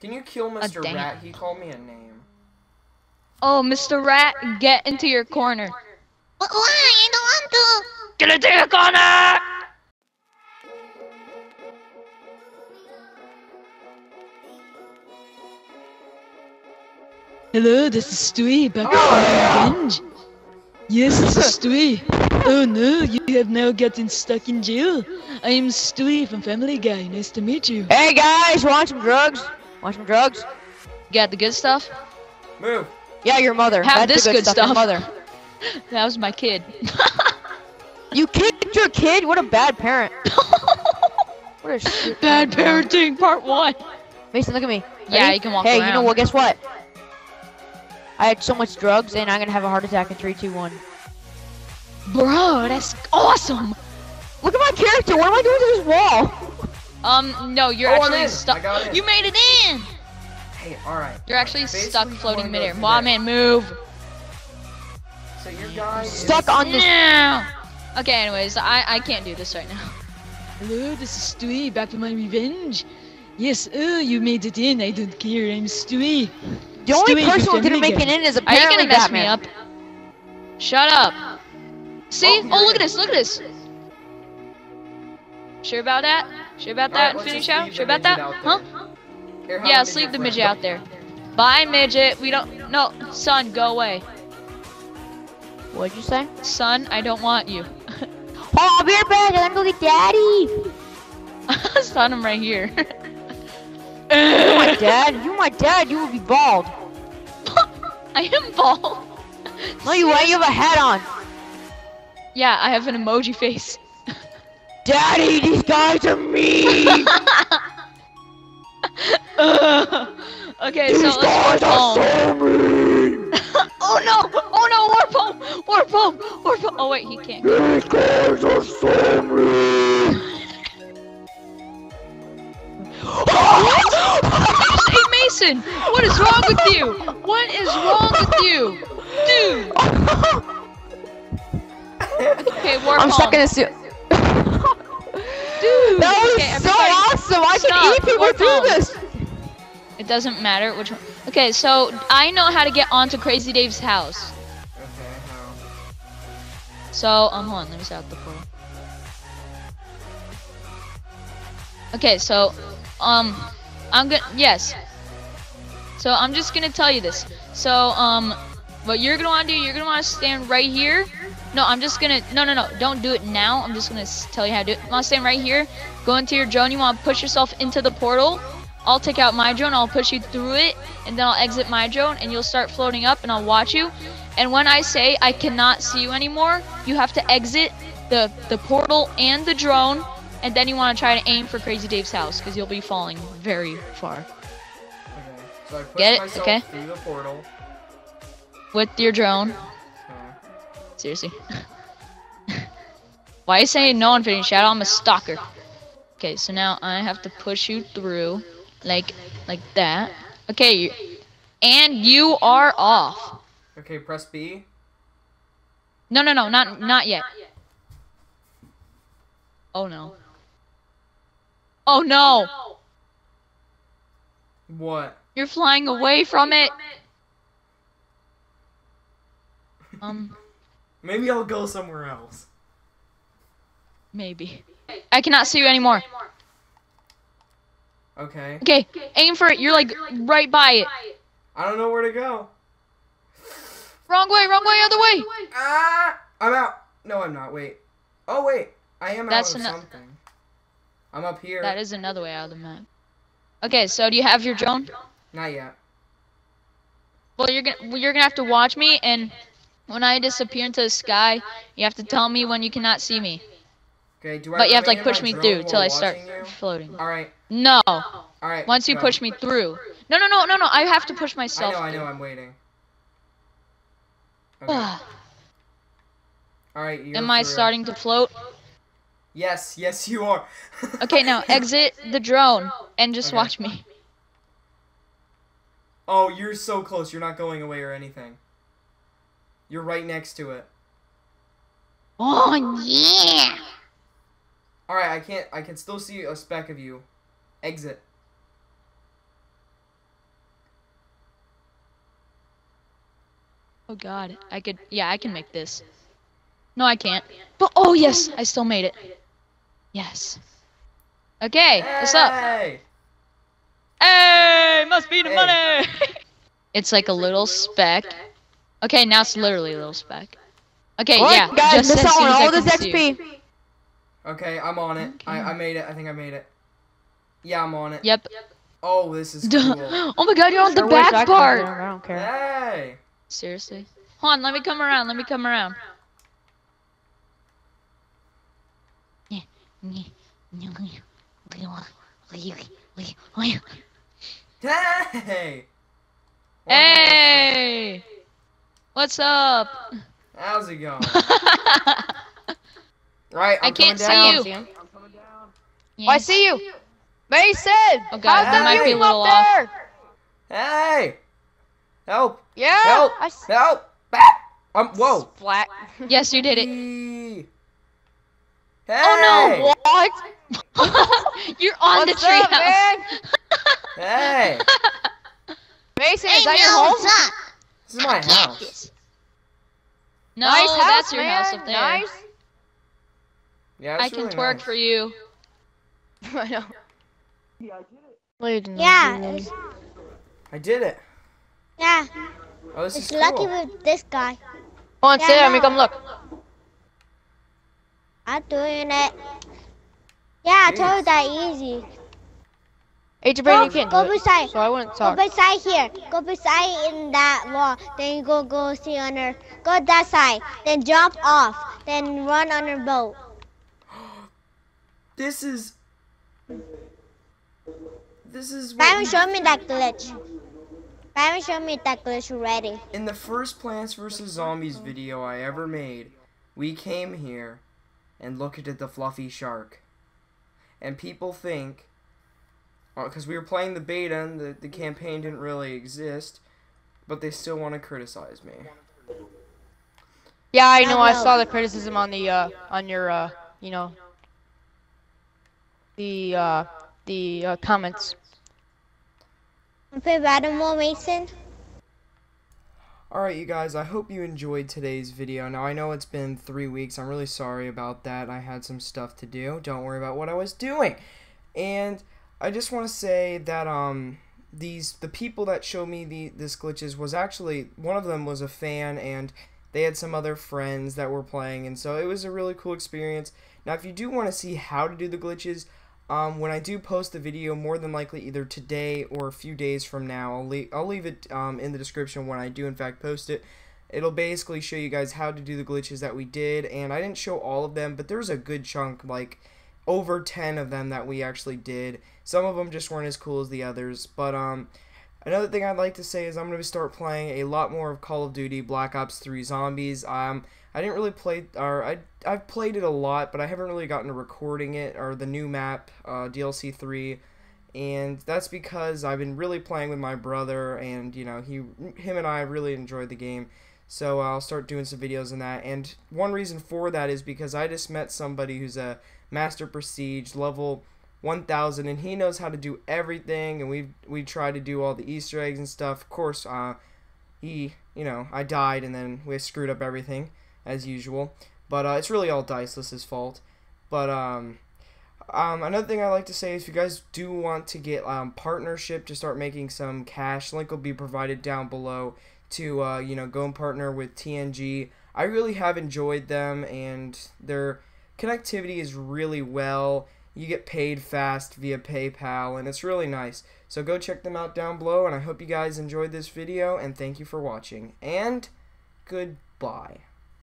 Can you kill Mr. Rat? He called me a name. Oh, Mr. Rat, get into your corner. Why? I don't want to. Get into your corner! Hello, this is Stewie, back from revenge. Yes, this is Stewie. Oh no, you have now gotten stuck in jail. I am Stewie from Family Guy. Nice to meet you. Hey guys, want some drugs? Want some drugs? Got the good stuff? Move. Yeah, your mother. Have that's this the good stuff. Your mother. That was my kid. You kicked your kid? What a bad parent. What a shit. Bad parenting, part one. Mason, look at me. Ready? Yeah, you can walk around. Hey, you know what? Guess what? I had so much drugs, and I'm gonna have a heart attack in 3, 2, 1. Bro, that's awesome! Look at my character. What am I doing to this wall? No, you're actually stuck. You made it in. Hey, all right. You're actually stuck floating midair. My man, move. So your guy is stuck on this. No. Okay, anyways, I can't do this right now. Hello, this is Stewie. Back to my revenge. Yes, you made it in. I don't care. I'm Stewie. The only person who didn't make it in is apparently Batman. Are you gonna mess me up? Shut up. See? Oh, look at this. Look at this. Sure about that? Sure about that? And finish out? Sure about that? Huh? Yeah, let's leave the midget out there. Bye, midget. We don't. No, son, go away. What'd you say? Son, I don't want you. Oh, I'll be right back. I'm gonna go get daddy. Son, I'm right here. You my dad? You my dad? You would be bald. I am bald. No, you ain't. You have a hat on. Yeah, I have an emoji face. Daddy, these guys are mean. Okay, these so let's warp home. Oh no! Oh no! Warp home! Warp home! Warp home! Oh wait, he can't. These guys are so mean. What? Hey Mason, what is wrong with you? What is wrong with you, dude? Okay, warp I'm home. Stuck in a suit. Dude, that was okay, so awesome! I can eat people through this! It doesn't matter which one. Okay, so I know how to get onto Crazy Dave's house. Okay, how? So, hold on, let me set out the pool. Okay, so, I'm gonna, yes. So, I'm just gonna tell you this. So, what you're gonna wanna do, you're gonna wanna stand right here. No, I'm just gonna, no, don't do it now. I'm just gonna tell you how to do it. I'm gonna stand right here, go into your drone, you wanna push yourself into the portal. I'll take out my drone, I'll push you through it, and then I'll exit my drone, and you'll start floating up, and I'll watch you. And when I say I cannot see you anymore, you have to exit the portal and the drone, and then you wanna try to aim for Crazy Dave's house, because you'll be falling very far. Okay, so I push myself through the portal. With your drone. Seriously. Why are you saying no Infinity Shadow? I'm a stalker. Okay, so now I have to push you through, like that. Okay, and you are off. Okay, press B. No, not yet. Oh no. Oh no. What? You're flying away from it. Maybe I'll go somewhere else. Maybe. I cannot see you anymore. Okay. Okay, aim for it. You're like right by it. I don't know where to go. Wrong way, other way. Ah! I'm out. No, I'm not. Wait. Oh, wait. I am out of something. I'm up here. That is another way out of the map. Okay, so do you have your drone? Not yet. Well, you're gonna have to watch me and... When I disappear into the sky, you have to tell me when you cannot see me. Okay, do I but you have to like push me through till I start floating. All right. No. All right. Once you push me through. No. I have to push myself. I know. I'm waiting. Okay. All right. Am I starting to float? Yes, you are. Okay, now exit the drone and just watch me. Oh, you're so close. You're not going away or anything. You're right next to it. Oh yeah! All right, I can still see a speck of you. Exit. Oh god, I could, yeah, I can make this. No, I can't. But, oh yes, I still made it. Yes. Okay, what's up? Hey, must be the money! It's like a little speck. Okay, now it's literally a little speck. Okay, yeah, just as soon as I can see. Okay, I'm on it. I made it, I think I made it. Yeah, I'm on it. Yep. Oh, this is cool. Oh my god, you're on the back part! I don't care. Hey! Seriously? Hold on, let me come around, let me come around. Hey! Hey! What's up? How's it going? Right, I can't see you. Yes. Oh, I see you. Mason! Oh god, that might be a little off. Hey! Help! Yeah! Help! Help! Whoa! Flat. Yes, you did it. Hey! Oh no! What? You're on the treehouse. Hey! Mason, is that your home? This is my house. No, that's your house up there. Nice. Yeah, I can twerk for you. I know. Yeah, I did it. Yeah. I did it. Yeah. Oh, this is lucky with this guy. Come on, sit down, come look. I'm doing it. Yeah, I told you that easy. Hey, Jabrani, you can't do it, so I wouldn't talk. Go beside here. Go beside in that wall. Then you go see on her. Go that side. Then jump off. Then run on her boat. This is. Byron, show me that glitch. Byron, show me that glitch already. In the first Plants vs. Zombies video I ever made, we came here and looked at the fluffy shark, and people think, because we were playing the beta and the campaign didn't really exist, but they still want to criticize me. Yeah, I know. I saw the criticism on the on your you know. The comments. Play Battle Mason. Alright, you guys, I hope you enjoyed today's video. Now, I know it's been 3 weeks. I'm really sorry about that. I had some stuff to do. Don't worry about what I was doing. And I just want to say that the people that showed me this glitches was actually, one of them was a fan, and they had some other friends that were playing, and so it was a really cool experience. Now, if you do want to see how to do the glitches, when I do post the video, more than likely either today or a few days from now, I'll leave it in the description when I do in fact post it. It'll basically show you guys how to do the glitches that we did, and I didn't show all of them, but there was a good chunk, like over 10 of them that we actually did. Some of them just weren't as cool as the others, but another thing I'd like to say is I'm going to start playing a lot more of Call of Duty Black Ops 3 Zombies. I didn't really play, or I've played it a lot, but I haven't really gotten to recording it, or the new map, DLC 3, and that's because I've been really playing with my brother, and, you know, him and I really enjoyed the game, so I'll start doing some videos on that. And one reason for that is because I just met somebody who's a Master Prestige, level 1000, and he knows how to do everything, and we try to do all the Easter eggs and stuff. Of course, you know, I died, and then we screwed up everything as usual, but it's really all Diceless's fault. But another thing I like to say is, if you guys do want to get partnership to start making some cash, link will be provided down below to you know, go and partner with TNG. I really have enjoyed them, and their connectivity is really well. You get paid fast via PayPal, and it's really nice. So go check them out down below, and I hope you guys enjoyed this video, and thank you for watching, and goodbye.